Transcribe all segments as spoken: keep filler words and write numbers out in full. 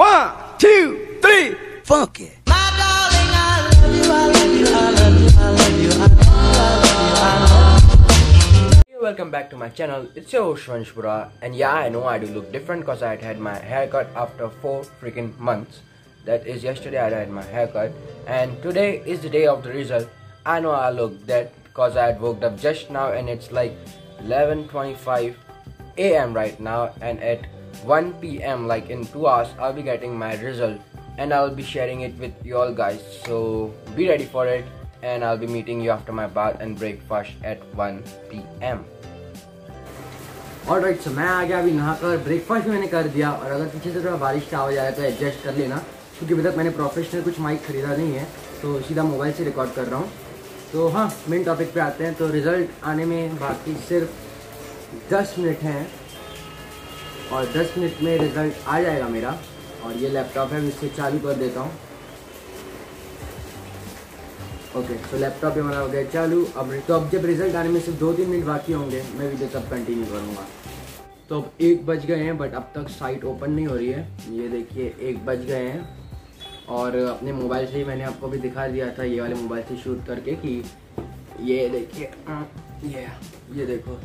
One, two, three, funk it. My darling, I love you, I love you, I love you, I love you, I love you, I love you, I love you. Welcome back to my channel. It's your host Vansh Bora, and yeah, I know I do look different because I had had my haircut after four freaking months. That is, yesterday I had my haircut, and today is the day of the result. I know I look dead because I had woke up just now, and it's like eleven twenty-five A M right now, and at one P M like in two hours I'll be getting my result and I'll be sharing it with you all guys, so be ready for it. And I'll be meeting you after my bath and breakfast at one P M alright so मैं आ गया अभी नहाकर, breakfast मैंने कर दिया। और अगर पीछे से थोड़ा बारिश का आवाज आया तो एडजस्ट कर लेना, क्योंकि अभी तक मैंने प्रोफेशनल कुछ माइक खरीदा नहीं है तो सीधा मोबाइल से रिकॉर्ड कर रहा हूँ। तो हाँ, मेन टॉपिक पे आते हैं। तो रिजल्ट आने में बाकी सिर्फ दस मिनट हैं और दस मिनट में रिज़ल्ट आ जाएगा मेरा। और ये लैपटॉप है, मैं इससे चालू कर देता हूँ। ओके, तो लैपटॉप पे मेरा हो गया चालू। अब तो अब जब रिज़ल्ट आने में सिर्फ दो तीन मिनट बाकी होंगे, मैं वीडियो तब कंटिन्यू करूँगा। तो अब एक बज गए हैं, बट अब तक साइट ओपन नहीं हो रही है। ये देखिए, एक बज गए हैं। और अपने मोबाइल से ही मैंने आपको भी दिखा दिया था, ये वाले मोबाइल से शूट करके, कि ये देखिए, ये ये देखो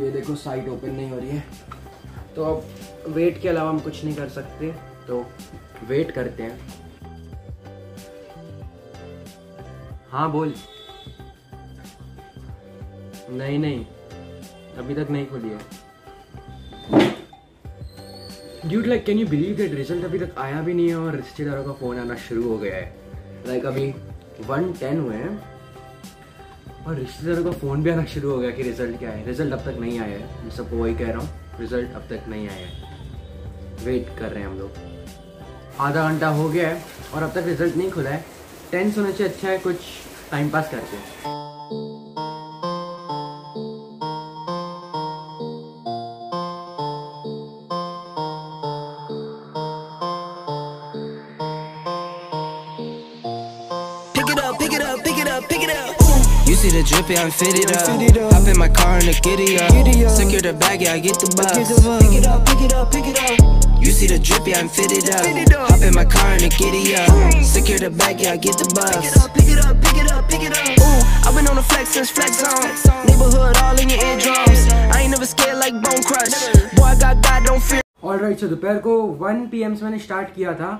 ये देखो साइट ओपन नहीं हो रही है। तो अब वेट के अलावा हम कुछ नहीं कर सकते, तो वेट करते हैं। हाँ बोल। नहीं नहीं, अभी तक नहीं खुली है। Dude like can you believe that result अभी तक आया भी नहीं है और रिश्तेदारों का फ़ोन आना शुरू हो गया है। लाइक like, अभी वन टेन हुए हैं और रिश्तेदारों का फ़ोन भी आना शुरू हो गया कि रिज़ल्ट क्या है। रिज़ल्ट अब तक नहीं आया है, मैं सबको वही कह रहा हूँ, रिज़ल्ट अब तक नहीं आया है। वेट कर रहे हैं हम लोग, आधा घंटा हो गया है और अब तक रिज़ल्ट नहीं खुला है। टेंस होने से अच्छा है कुछ टाइम पास करते हैं। You see the drip, yeah, I'm fitted up. Hop in my car and a giddy up. Secure the bag, yeah, I get the bus. Pick it up, pick it up, pick it up. You see the drip, yeah, I'm fitted up. Hop in my car and a giddy up. Secure the bag, yeah, I get the bus. Pick it up, pick it up, pick it up, pick it up. Ooh, I've been on the flex since flex on. Neighborhood all in your eardrums. I ain't never scared like bone crush. Boy, I got God, don't fear. Alright, so दोपहर को one P M से मैंने start किया था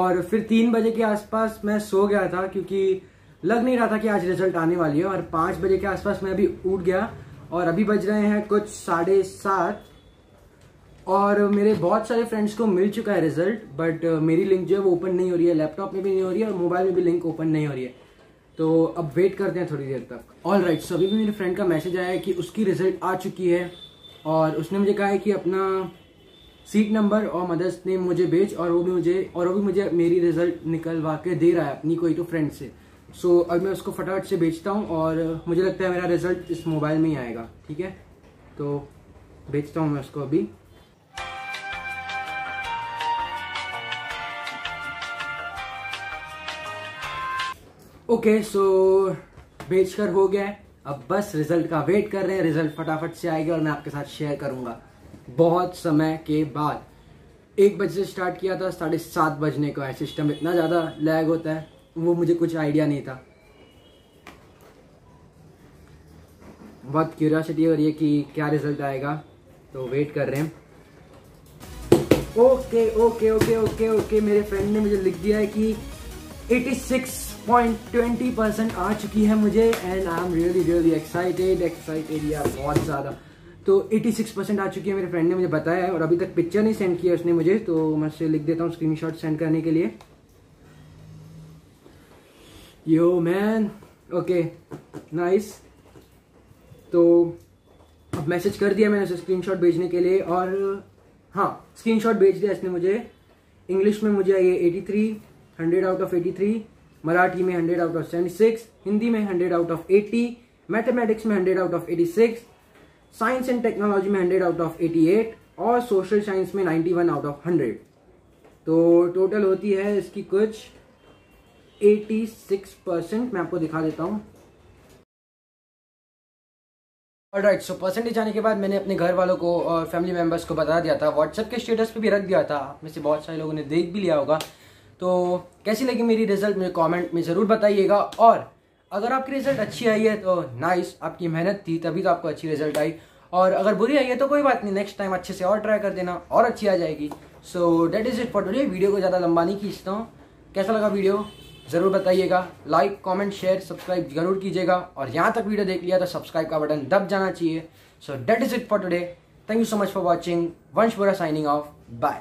और फिर तीन बजे के आसपास मैं सो गया था, क्योंकि लग नहीं रहा था कि आज रिजल्ट आने वाली है। और पाँच बजे के आसपास मैं अभी उठ गया और अभी बज रहे हैं कुछ साढ़े सात। और मेरे बहुत सारे फ्रेंड्स को मिल चुका है रिजल्ट, बट मेरी लिंक जो है वो ओपन नहीं हो रही है, लैपटॉप में भी नहीं हो रही है और मोबाइल में भी लिंक ओपन नहीं हो रही है। तो अब वेट करते हैं थोड़ी देर तक। ऑल राइट, सो अभी भी मेरे फ्रेंड का मैसेज आया है कि उसकी रिजल्ट आ चुकी है और उसने मुझे कहा है कि अपना सीट नंबर और मदर्स नेम मुझे भेज, और वो भी मुझे और वो भी मुझे मेरी रिजल्ट निकलवा के दे रहा है अपनी कोई तो फ्रेंड से। सो so, अब मैं उसको फटाफट से भेजता हूँ और मुझे लगता है मेरा रिजल्ट इस मोबाइल में ही आएगा। ठीक है, तो भेजता हूँ मैं उसको अभी। ओके, सो भेज कर हो गया है। अब बस रिजल्ट का वेट कर रहे हैं, रिजल्ट फटाफट से आएगा और मैं आपके साथ शेयर करूँगा बहुत समय के बाद। एक बजे से स्टार्ट किया था, साढ़े सात बजने को है। सिस्टम इतना ज़्यादा लैग होता है, वो मुझे कुछ आइडिया नहीं था। बहुत क्यूरियोसिटी हो रही है कि क्या रिजल्ट आएगा, तो वेट कर रहे हैं। Okay okay okay okay okay मेरे फ्रेंड ने मुझे लिख दिया है कि छियासी पॉइंट दो शून्य परसेंट आ चुकी है मुझे, and I am really really excited excited यार बहुत ज़्यादा। तो छियासी परसेंट आ चुकी है, मेरे फ्रेंड ने मुझे बताया है। और अभी तक पिक्चर नहीं सेंड किया उसने मुझे, तो मैं उससे लिख देता हूँ स्क्रीनशॉट सेंड करने के लिए। Yo man, okay nice. तो अब मैसेज कर दिया मैंने उसे स्क्रीनशॉट भेजने के लिए, और हाँ स्क्रीनशॉट भेज दिया इसने मुझे। इंग्लिश में मुझे ये तिरासी, हंड्रेड आउट ऑफ तिरासी, मराठी में हंड्रेड आउट ऑफ छिहत्तर, हिंदी में हंड्रेड आउट ऑफ अस्सी, मैथमेटिक्स में हंड्रेड आउट ऑफ छियासी, साइंस एंड टेक्नोलॉजी में हंड्रेड आउट ऑफ अट्ठासी और सोशल साइंस में इक्यानवे आउट ऑफ सौ। तो टोटल होती है इसकी कुछ छियासी परसेंट। मैं आपको दिखा देता हूँ। ऑलराइट, सो परसेंटेज आने के बाद मैंने अपने घर वालों को और फैमिली मेम्बर्स को बता दिया था, व्हाट्सएप के स्टेटस पे भी रख दिया था, आप में से बहुत सारे लोगों ने देख भी लिया होगा। तो कैसी लगी मेरी रिजल्ट मुझे कमेंट में ज़रूर बताइएगा, और अगर आपकी रिजल्ट अच्छी आई है तो नाइस, आपकी मेहनत थी तभी तो आपको अच्छी रिजल्ट आई, और अगर बुरी आई है तो कोई बात नहीं, नेक्स्ट टाइम अच्छे से और ट्राई कर देना और अच्छी आ जाएगी। So that is it for today, video को ज़्यादा लंबा नहीं खींचता हूँ। कैसा लगा वीडियो ज़रूर बताइएगा, लाइक कमेंट शेयर सब्सक्राइब जरूर कीजिएगा, और यहाँ तक वीडियो देख लिया तो सब्सक्राइब का बटन दब जाना चाहिए। So that is it for today, thank you so much for watching, Vansh Bora signing off, bye.